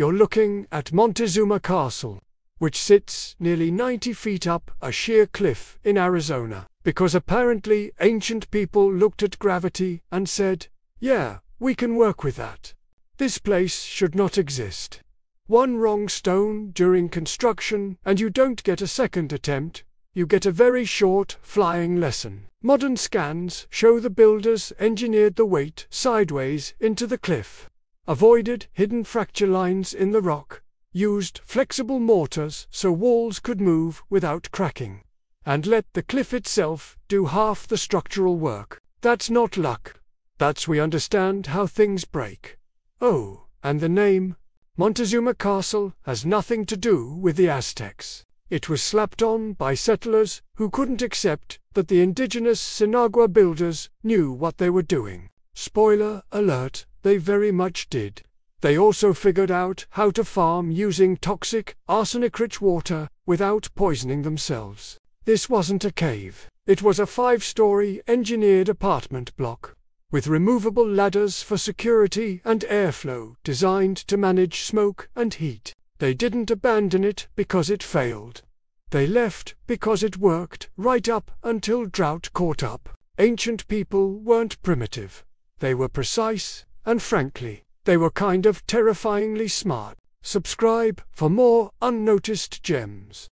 you're looking at Montezuma Castle, which sits nearly 90 feet up a sheer cliff in Arizona, because apparently ancient people looked at gravity and said, yeah, we can work with that. This place should not exist. One wrong stone during construction and you don't get a second attempt, you get a very short flying lesson. Modern scans show the builders engineered the weight sideways into the cliff, avoided hidden fracture lines in the rock, used flexible mortars so walls could move without cracking, and let the cliff itself do half the structural work. That's not luck. That's we understand how things break. Oh, and the name, Montezuma Castle, has nothing to do with the Aztecs. It was slapped on by settlers who couldn't accept that the indigenous Sinagua builders knew what they were doing. Spoiler alert, they very much did. They also figured out how to farm using toxic, arsenic-rich water without poisoning themselves. This wasn't a cave. It was a 5-story engineered apartment block, with removable ladders for security and airflow designed to manage smoke and heat. They didn't abandon it because it failed. They left because it worked right up until drought caught up. Ancient people weren't primitive. They were precise, and frankly, they were kind of terrifyingly smart. Subscribe for more unnoticed gems.